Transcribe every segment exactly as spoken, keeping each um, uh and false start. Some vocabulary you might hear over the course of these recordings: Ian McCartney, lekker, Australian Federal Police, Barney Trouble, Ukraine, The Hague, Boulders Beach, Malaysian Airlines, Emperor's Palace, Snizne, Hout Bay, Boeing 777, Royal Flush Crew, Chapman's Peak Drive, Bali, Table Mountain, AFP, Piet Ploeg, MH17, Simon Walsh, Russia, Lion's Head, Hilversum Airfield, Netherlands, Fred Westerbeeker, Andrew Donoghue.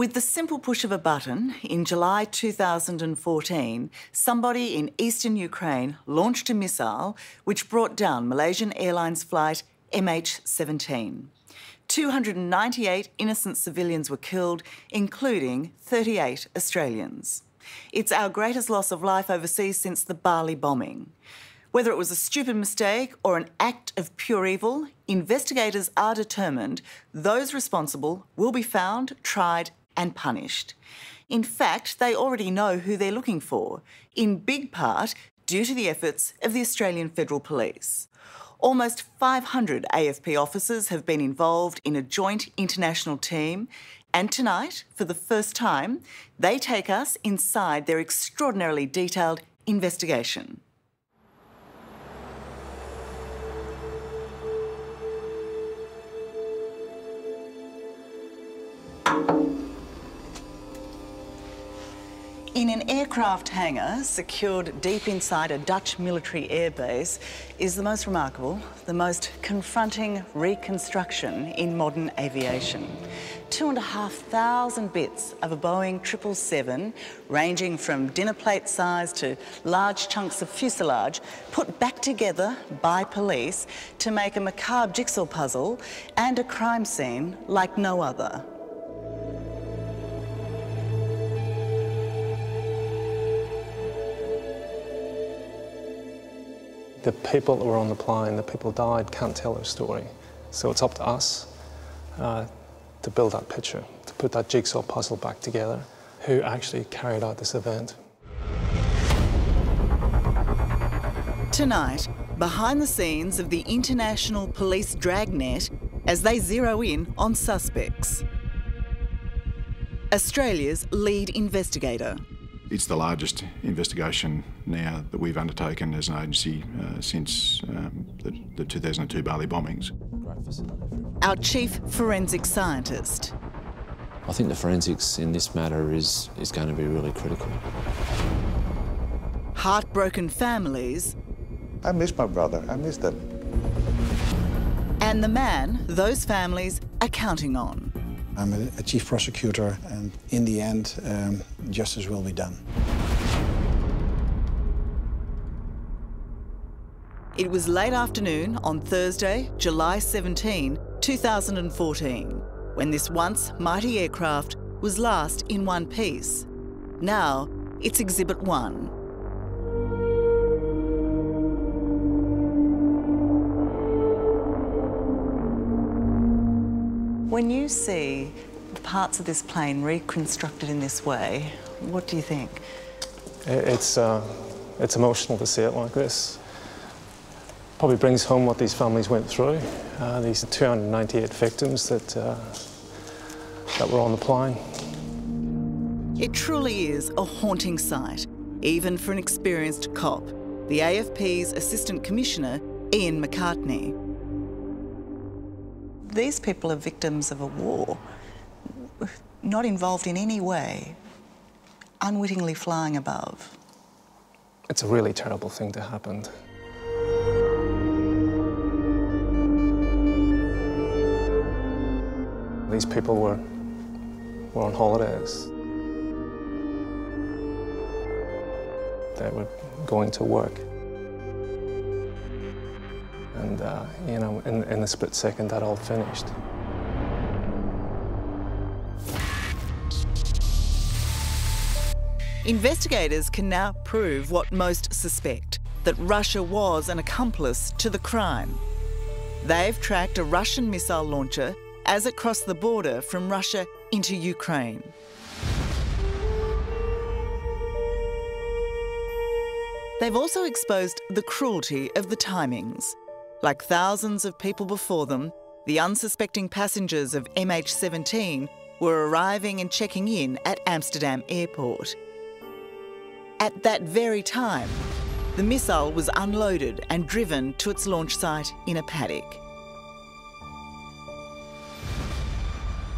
With the simple push of a button, in July two thousand fourteen, somebody in eastern Ukraine launched a missile which brought down Malaysian Airlines flight M H seventeen. two hundred ninety-eight innocent civilians were killed, including thirty-eight Australians. It's our greatest loss of life overseas since the Bali bombing. Whether it was a stupid mistake or an act of pure evil, investigators are determined those responsible will be found, tried and punished. In fact, they already know who they're looking for, in big part due to the efforts of the Australian Federal Police. Almost five hundred A F P officers have been involved in a joint international team, and tonight, for the first time, they take us inside their extraordinarily detailed investigation. In an aircraft hangar secured deep inside a Dutch military airbase is the most remarkable, the most confronting reconstruction in modern aviation. Two and a half thousand bits of a Boeing triple seven, ranging from dinner plate size to large chunks of fuselage, put back together by police to make a macabre jigsaw puzzle and a crime scene like no other. The people that were on the plane, the people died, can't tell their story. So it's up to us uh, to build that picture, to put that jigsaw puzzle back together, who actually carried out this event. Tonight, behind the scenes of the international police dragnet as they zero in on suspects. Australia's lead investigator. It's the largest investigation now that we've undertaken as an agency uh, since um, the, the two thousand two Bali bombings. Our chief forensic scientist. I think the forensics in this matter is, is going to be really critical. Heartbroken families. I miss my brother, I miss them. And the man those families are counting on. I'm a chief prosecutor, and in the end, um, justice will be done. It was late afternoon on Thursday, July seventeenth, two thousand fourteen, when this once mighty aircraft was last in one piece. Now, it's Exhibit One. When you see the parts of this plane reconstructed in this way, what do you think? It's, uh, it's emotional to see it like this. Probably brings home what these families went through, uh, these two hundred ninety-eight victims that, uh, that were on the plane. It truly is a haunting sight, even for an experienced cop, the A F P's Assistant Commissioner, Ian McCartney. These people are victims of a war, not involved in any way, unwittingly flying above. It's a really terrible thing to happen. These people were, were on holidays. They were going to work. And, uh, you know, in, in the split second, that all finished. Investigators can now prove what most suspect, that Russia was an accomplice to the crime. They've tracked a Russian missile launcher as it crossed the border from Russia into Ukraine. They've also exposed the cruelty of the timings. Like thousands of people before them, the unsuspecting passengers of M H seventeen were arriving and checking in at Amsterdam Airport. At that very time, the missile was unloaded and driven to its launch site in a paddock.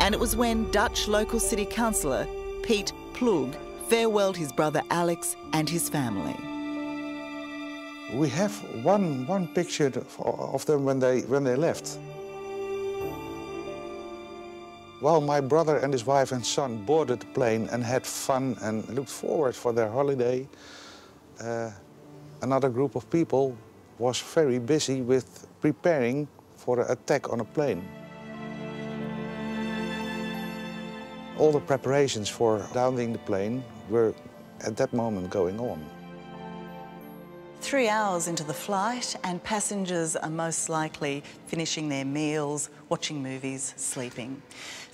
And it was when Dutch local city councillor Piet Ploeg farewelled his brother Alex and his family. We have one, one picture of them when they, when they left. Well, my brother and his wife and son boarded the plane and had fun and looked forward for their holiday. Uh, another group of people was very busy with preparing for an attack on a plane. All the preparations for downing the plane were at that moment going on. Three hours into the flight and passengers are most likely finishing their meals, watching movies, sleeping.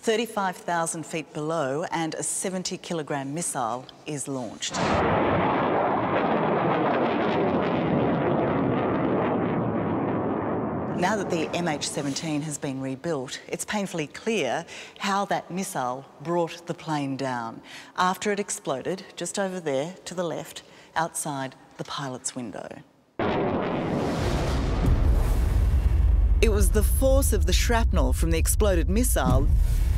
thirty-five thousand feet below and a seventy kilogram missile is launched. Now that the M H seventeen has been rebuilt, it's painfully clear how that missile brought the plane down after it exploded just over there to the left outside the pilot's window. It was the force of the shrapnel from the exploded missile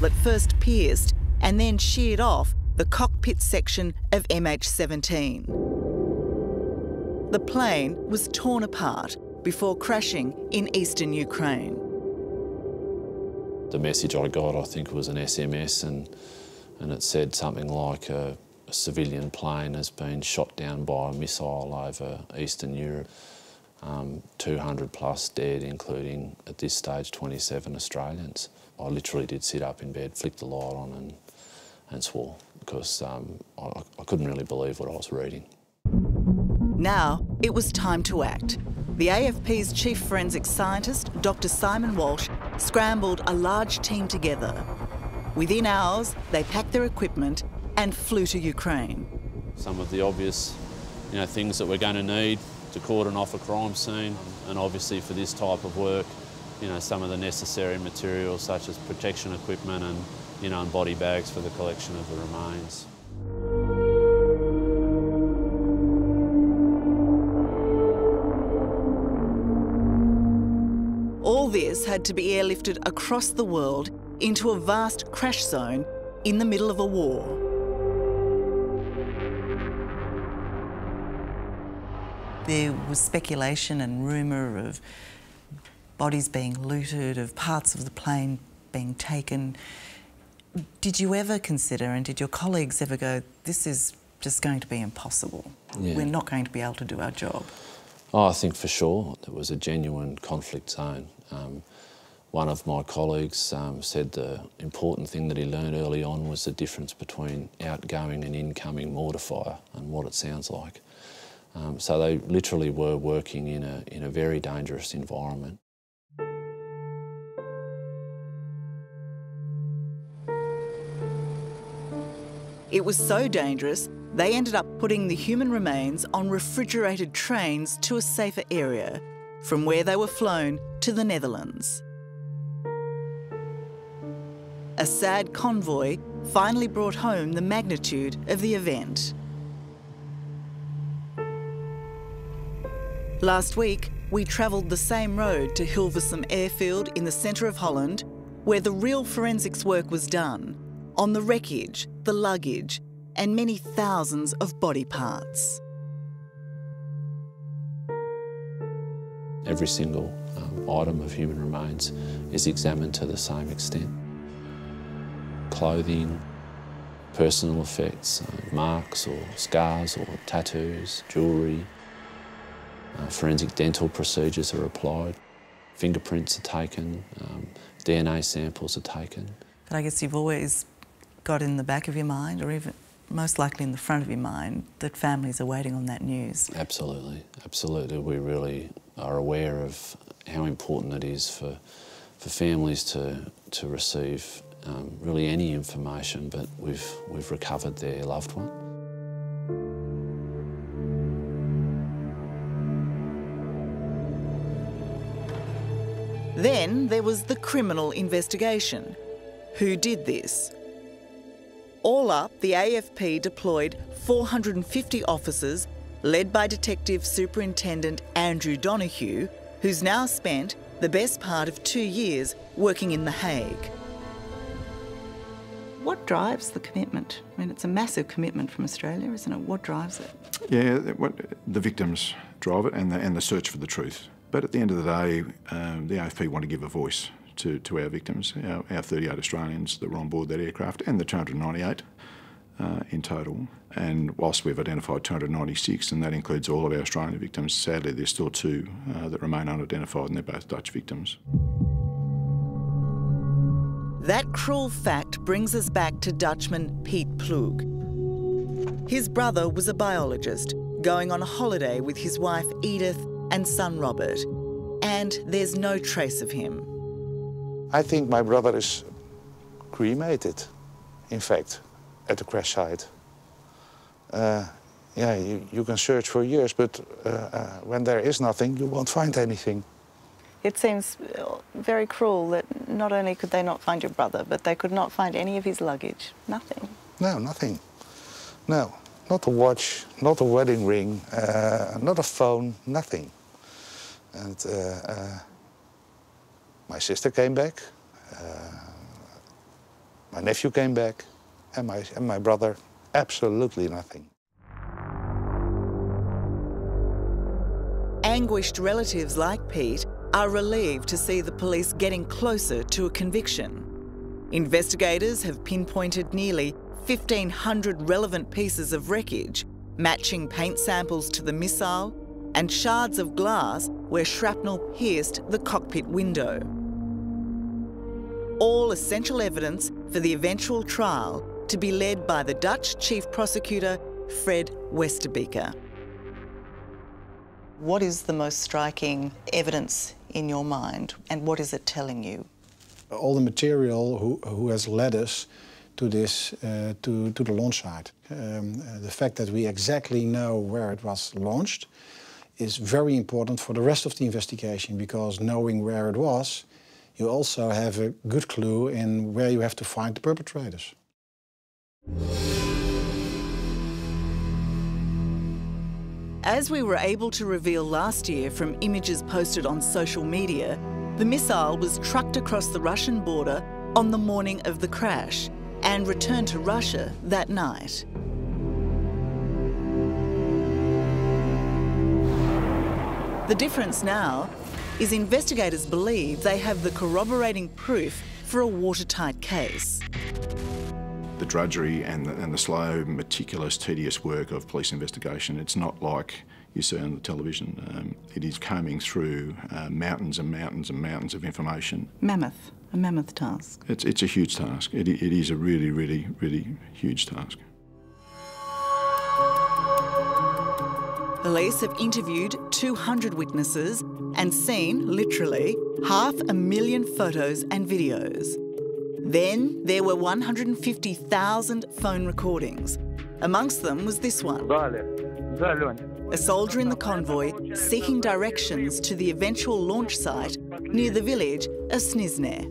that first pierced and then sheared off the cockpit section of M H seventeen. The plane was torn apart before crashing in eastern Ukraine. The message I got, I think, was an S M S, and, and it said something like, a, a civilian plane has been shot down by a missile over eastern Europe. Um, two hundred plus dead, including, at this stage, twenty-seven Australians. I literally did sit up in bed, flick the light on and, and swore, because um, I, I couldn't really believe what I was reading. Now it was time to act. The A F P's chief forensic scientist, Doctor Simon Walsh, scrambled a large team together. Within hours, they packed their equipment and flew to Ukraine. Some of the obvious, you know, things that we're going to need to cordon off a crime scene, and obviously for this type of work, you know, some of the necessary materials such as protection equipment and, you know, and body bags for the collection of the remains. All this had to be airlifted across the world into a vast crash zone in the middle of a war. There was speculation and rumour of bodies being looted, of parts of the plane being taken. Did you ever consider, and did your colleagues ever go, this is just going to be impossible? Yeah. We're not going to be able to do our job. Oh, I think for sure it was a genuine conflict zone. Um, one of my colleagues um, said the important thing that he learned early on was the difference between outgoing and incoming mortar fire and what it sounds like. Um, so they literally were working in a, in a very dangerous environment. It was so dangerous they ended up putting the human remains on refrigerated trains to a safer area, from where they were flown to the Netherlands. A sad convoy finally brought home the magnitude of the event. Last week, we travelled the same road to Hilversum Airfield in the centre of Holland, where the real forensics work was done, on the wreckage, the luggage, and many thousands of body parts. Every single um, item of human remains is examined to the same extent. Clothing, personal effects, uh, marks or scars or tattoos, jewellery. Uh, forensic dental procedures are applied. Fingerprints are taken, um, D N A samples are taken. But I guess you've always got in the back of your mind, or even most likely in the front of your mind, that families are waiting on that news. Absolutely, absolutely. We really are aware of how important it is for, for families to, to receive um, really any information, but we've, we've recovered their loved one. Then there was the criminal investigation. Who did this? All up, the A F P deployed four hundred fifty officers, led by Detective Superintendent Andrew Donoghue, who's now spent the best part of two years working in The Hague. What drives the commitment? I mean, it's a massive commitment from Australia, isn't it? What drives it? Yeah, what, the victims drive it, and the, and the search for the truth. But at the end of the day, um, the A F P want to give a voice to, to our victims, our, our thirty-eight Australians that were on board that aircraft, and the two hundred ninety-eight uh, in total. And whilst we've identified two hundred ninety-six, and that includes all of our Australian victims, sadly there's still two uh, that remain unidentified, and they're both Dutch victims. That cruel fact brings us back to Dutchman Piet Ploeg. His brother was a biologist, going on a holiday with his wife Edith and son Robert, and there's no trace of him. I think my brother is cremated, in fact, at the crash site. Uh, yeah, you, you can search for years, but uh, uh, when there is nothing, you won't find anything. It seems very cruel that not only could they not find your brother, but they could not find any of his luggage. Nothing. No, nothing. No, not a watch, not a wedding ring, uh, not a phone, nothing. And uh, uh, my sister came back, uh, my nephew came back, and my, and my brother, absolutely nothing. Anguished relatives like Pete are relieved to see the police getting closer to a conviction. Investigators have pinpointed nearly fifteen hundred relevant pieces of wreckage, matching paint samples to the missile and shards of glass where shrapnel pierced the cockpit window. All essential evidence for the eventual trial to be led by the Dutch Chief Prosecutor, Fred Westerbeeker. What is the most striking evidence in your mind, and what is it telling you? All the material who, who has led us to this, uh, to, to the launch site. Um, uh, the fact that we exactly know where it was launched is very important for the rest of the investigation, because knowing where it was, you also have a good clue in where you have to find the perpetrators. As we were able to reveal last year from images posted on social media, the missile was trucked across the Russian border on the morning of the crash and returned to Russia that night. The difference now is investigators believe they have the corroborating proof for a watertight case. The drudgery and the, and the slow, meticulous, tedious work of police investigation, it's not like you see on the television. Um, it is combing through uh, mountains and mountains and mountains of information. Mammoth, a mammoth task. It's, it's a huge task. It, it is a really, really, really huge task. Police have interviewed two hundred witnesses and seen, literally, half a million photos and videos. Then there were one hundred fifty thousand phone recordings. Amongst them was this one. A soldier in the convoy seeking directions to the eventual launch site near the village of Snizne.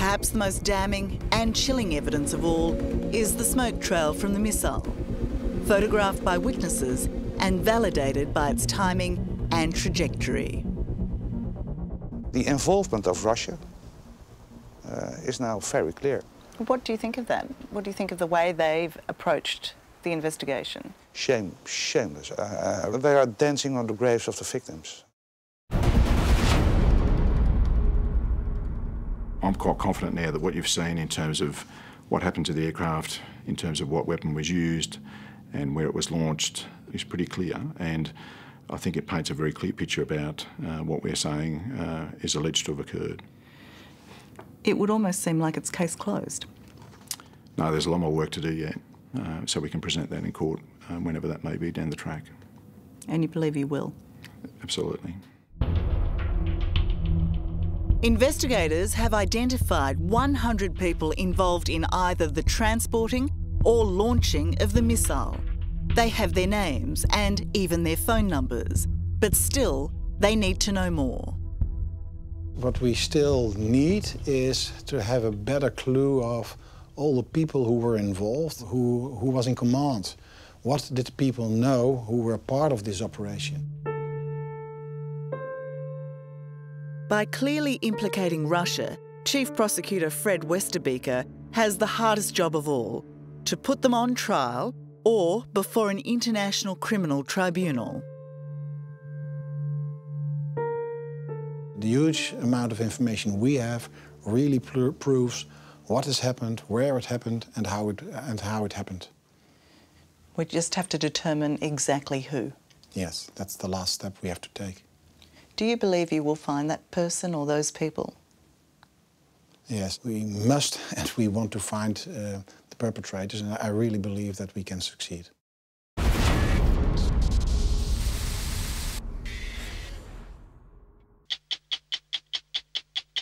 Perhaps the most damning and chilling evidence of all is the smoke trail from the missile, photographed by witnesses and validated by its timing and trajectory. The involvement of Russia uh, is now very clear. What do you think of that? What do you think of the way they've approached the investigation? Shame, shameless. Uh, they are dancing on the graves of the victims. I'm quite confident now that what you've seen in terms of what happened to the aircraft, in terms of what weapon was used and where it was launched, is pretty clear. And I think it paints a very clear picture about uh, what we're saying uh, is alleged to have occurred. It would almost seem like it's case closed. No, there's a lot more work to do yet, uh, so we can present that in court um, whenever that may be down the track. And you believe you will? Absolutely. Investigators have identified one hundred people involved in either the transporting or launching of the missile. They have their names and even their phone numbers, but still they need to know more. What we still need is to have a better clue of all the people who were involved, who, who was in command. What did people know who were part of this operation? By clearly implicating Russia, Chief Prosecutor Fred Westerbeeker has the hardest job of all, to put them on trial or before an international criminal tribunal. The huge amount of information we have really pr proves what has happened, where it happened, and how it, and how it happened. We just have to determine exactly who. Yes, that's the last step we have to take. Do you believe you will find that person or those people? Yes, we must, and we want to find uh, the perpetrators, and I really believe that we can succeed.